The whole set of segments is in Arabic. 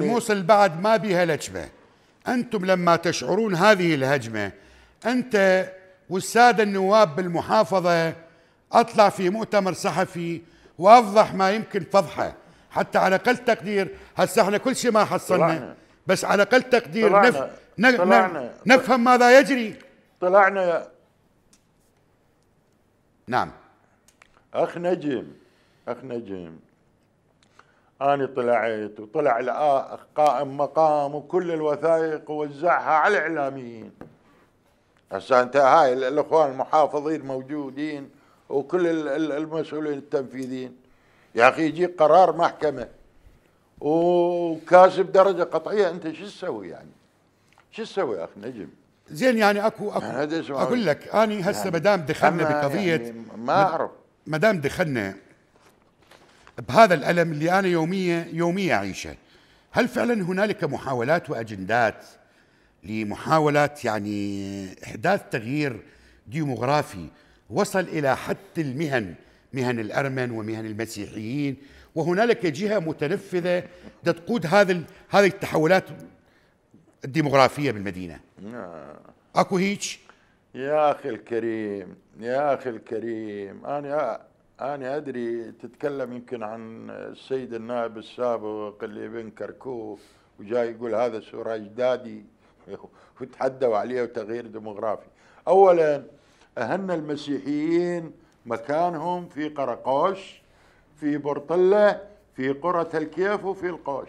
الموصل بعد ما بيها لجمة. أنتم لما تشعرون هذه الهجمة، أنت والسادة النواب بالمحافظة، أطلع في مؤتمر صحفي وأفضح ما يمكن فضحه، حتى على أقل تقدير. هسه احنا كل شيء ما حصلنا، بس على أقل تقدير طلعنا نفهم ماذا يجري. طلعنا. نعم أخ نجم، أنا طلعت وطلع قائم مقام وكل الوثائق ووزعها على الإعلاميين. هسه أنت هاي الإخوان المحافظين موجودين وكل المسؤولين التنفيذيين. يا أخي يجيك قرار محكمة وكاسب درجة قطعية، أنت شو تسوي يعني؟ شو تسوي أخ نجم؟ زين يعني أكو أقول لك أنا هسه يعني مدام دخلنا بقضية يعني ما أعرف، مدام دخلنا بهذا الألم اللي أنا يومية أعيشه، هل فعلا هنالك محاولات وأجندات لمحاولات يعني إحداث تغيير ديموغرافي وصل إلى حد المهن، مهن الأرمن ومهن المسيحيين، وهنالك جهة متنفذة تقود هذه التحولات الديموغرافية بالمدينة؟ أكو هيك؟ يا أخي الكريم، أنا أدري تتكلم يمكن عن السيد النائب السابق اللي بن كركوف، وجاي يقول هذا سورة أجدادي وتحدوا عليه وتغيير ديموغرافي. أولا أهلنا المسيحيين مكانهم في قرقوش، في برطلة، في قرى تلكيف وفي القوش.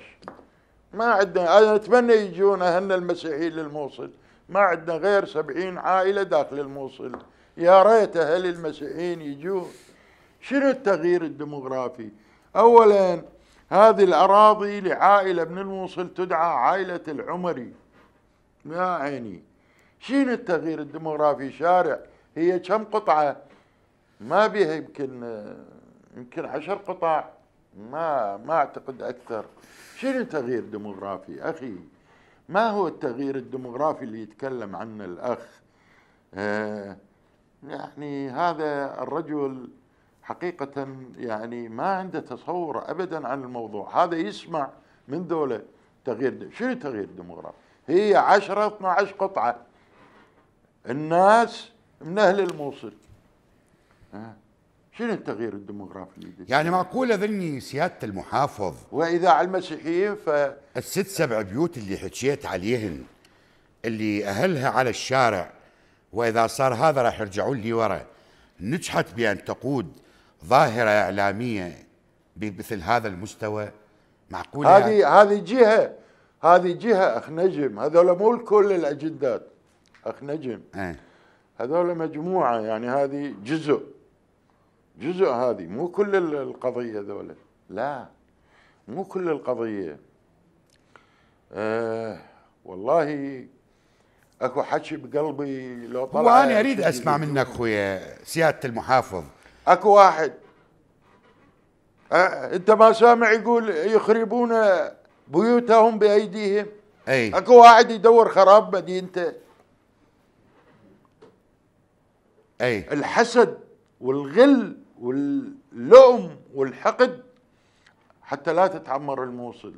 ما عندنا، أنا أتمنى يجون أهلنا المسيحيين للموصل، ما عندنا غير 70 عائلة داخل الموصل. يا ريت أهل المسيحيين يجون. شنو التغيير الديموغرافي؟ أولا هذه الأراضي لعائلة من الموصل تدعى عائلة العمري. يا عيني شنو التغيير الديموغرافي؟ شارع هي كم قطعة؟ ما بيها يمكن 10 قطع، ما أعتقد أكثر. شنو التغيير الديموغرافي أخي؟ ما هو التغيير الديموغرافي اللي يتكلم عنه الأخ؟ يعني هذا الرجل حقيقة يعني ما عنده تصور أبدا عن الموضوع. هذا يسمع من دولة تغيير. شنو تغيير ديموغرافي؟ هي 10-12 قطعة الناس من أهل الموصل. شنو التغيير الديموغرافي اللي يعني معقولة ذني سيادة المحافظ؟ وإذا على المسيحيين ال6-7 بيوت اللي حكيت عليهن اللي أهلها على الشارع، وإذا صار هذا راح يرجعون لي ورا، نجحت بأن تقود ظاهرة إعلامية بمثل هذا المستوى؟ معقولة هذه جهة أخ نجم. هذول مو الكل الأجندات أخ نجم، هذول مجموعة، يعني هذه جزء، هذه مو كل القضية. ذولا لا، مو كل القضية. والله اكو حكي بقلبي لو طلع، وانا اريد اسمع منك خويا سيادة المحافظ. اكو واحد انت ما سامع يقول يخربون بيوتهم بايديهم؟ اي اكو واحد يدور خراب مدينته. اي الحسد والغل واللؤم والحقد حتى لا تتعمر الموصل.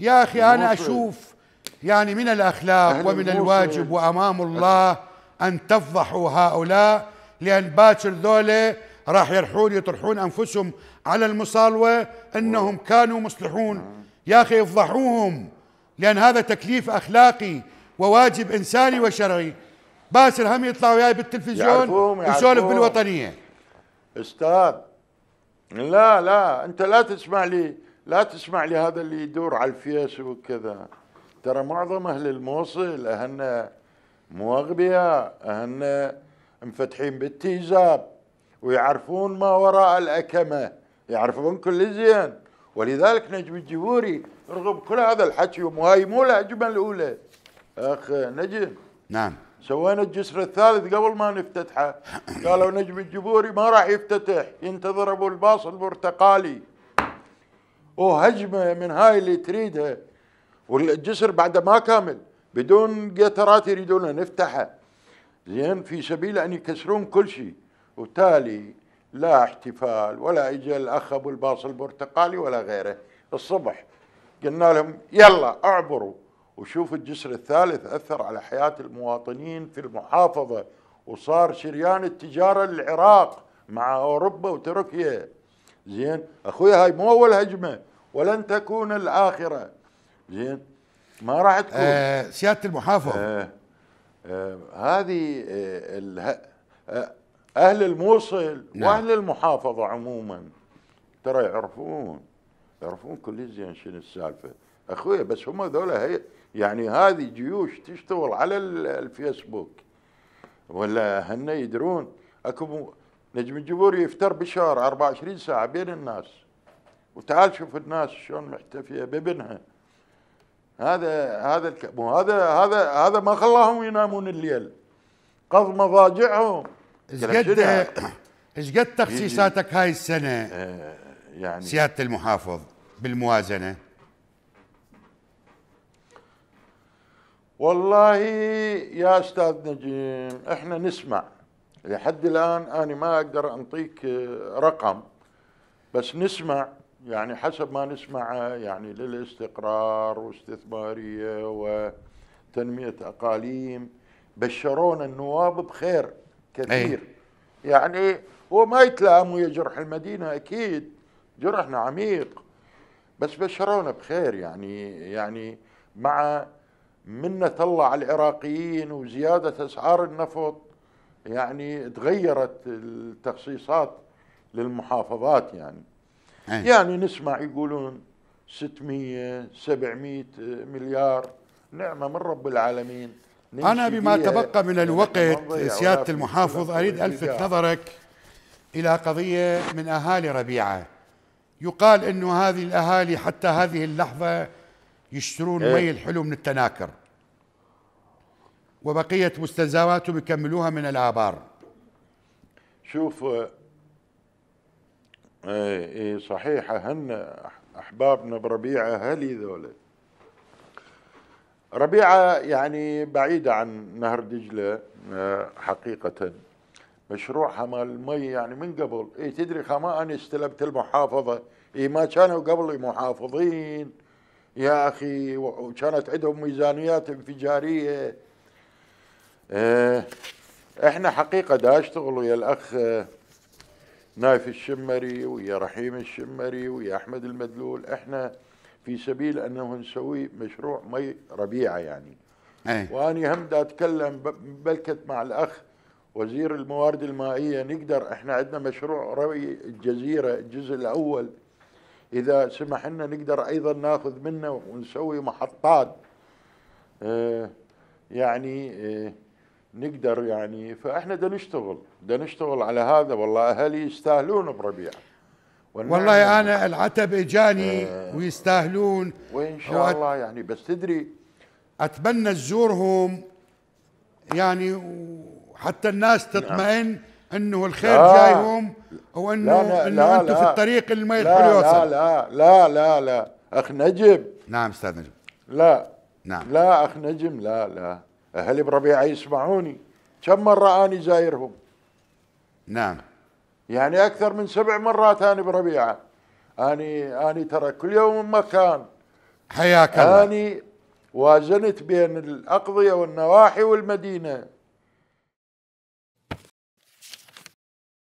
يا اخي الموصل. انا اشوف يعني من الأخلاق ومن الواجب وأمام الله أن تفضحوا هؤلاء، لأن باكر ذولا راح يطرحون أنفسهم على المصالوة أنهم كانوا مصلحون. يا أخي افضحوهم، لأن هذا تكليف أخلاقي وواجب إنساني وشرعي. باكر هم يطلعوا وياي بالتلفزيون ويسولف بالوطنية. أستاذ لا، أنت لا تسمع لي هذا اللي يدور على الفيسبوك وكذا. ترى معظم أهل الموصل أهلنا مو أغبياء، أهلنا مفتحين بالتيزاب ويعرفون ما وراء الأكمة، يعرفون كل زين. ولذلك نجم الجبوري رغم كل هذا الحكي، وهاي مو الهجمة الأولى أخ نجم. نعم سوينا الجسر الثالث قبل ما نفتتحه. قالوا نجم الجبوري ما راح يفتتح، ينتظر أبو الباص البرتقالي. وهجمة من هاي اللي تريدها، والجسر بعده ما كامل، بدون قطرات يريدون نفتحه زين في سبيل ان يكسرون كل شيء. وبالتالي لا احتفال ولا اجل الاخ ابو الباص البرتقالي ولا غيره. الصبح قلنا لهم يلا اعبروا وشوفوا الجسر الثالث أثر على حياة المواطنين في المحافظة، وصار شريان التجارة للعراق مع أوروبا وتركيا. زين أخوي هاي مو أول هجمة ولن تكون الآخرة، زين ما راح تكون. سيادة المحافظ هذه أهل الموصل وأهل المحافظة عموما ترى يعرفون كل زين شنو السالفة أخويا، بس هم ذولا يعني هذه جيوش تشتغل على الفيسبوك ولا هن يدرون. أكو نجم الجبوري يفتر بشهر 24 ساعة بين الناس، وتعال شوف الناس شلون محتفية بابنها. هذا ما خلاهم ينامون الليل، قض مضاجعهم. ايش قد تخصيصاتك هاي السنة يعني سيادة المحافظ بالموازنة؟ والله يا أستاذ نجيم إحنا نسمع لحد الآن، أنا ما أقدر أنطيك رقم بس نسمع يعني حسب ما نسمع يعني للاستقرار واستثمارية وتنمية أقاليم. بشرونا النواب بخير كثير يعني، هو ما يتلام ويا جرح المدينة أكيد جرحنا عميق، بس بشرونا بخير يعني مع منة الله على العراقيين وزيادة أسعار النفط يعني تغيرت التخصيصات للمحافظات يعني يعني نسمع يقولون 600 700 مليار، نعمة من رب العالمين. أنا بما تبقى من الوقت سيادة المحافظ أريد ألفت نظرك إلى قضية من أهالي ربيعة. يقال أنه هذه الأهالي حتى هذه اللحظة يشترون مي الحلو من التناكر وبقية مستلزماتهم يكملوها من الآبار. شوف صحيحة هن أحبابنا بربيعة هلي ذولا. ربيعة يعني بعيدة عن نهر دجلة حقيقة، مشروعها مال المي يعني من قبل تدري خما أنا استلمت المحافظة ما كانوا قبل محافظين يا أخي، وكانت عندهم ميزانيات انفجارية. احنا حقيقة دا اشتغل ويا الأخ نايف الشمري ويا رحيم الشمري ويا أحمد المدلول، احنا في سبيل أنه نسوي مشروع مي ربيعة يعني وأني هم دا أتكلم بلكت مع الأخ وزير الموارد المائية. نقدر احنا عندنا مشروع روي الجزيرة الجزء الأول، إذا سمح لنا نقدر أيضا ناخذ منه ونسوي محطات يعني نقدر يعني. فإحنا دا نشتغل على هذا. والله أهلي يستاهلون بربيع، والله أنا العتب إجاني ويستاهلون وإن شاء الله يعني. بس تدري أتمنى تزورهم يعني حتى الناس تطمئن أنه الخير جايهم وأنه أنه أنتم في الطريق اللي ما يدخل يوصل. لا لا لا لا أخ نجم. نعم أستاذ نجم. لا نعم لا أخ نجم. لا لا أهلي بربيعة يسمعوني، كم مرة أنا زايرهم نعم يعني أكثر من 7 مرات أنا بربيعة. أنا ترى كل يوم مكان. حياك الله. أنا وازنت بين الأقضية والنواحي والمدينة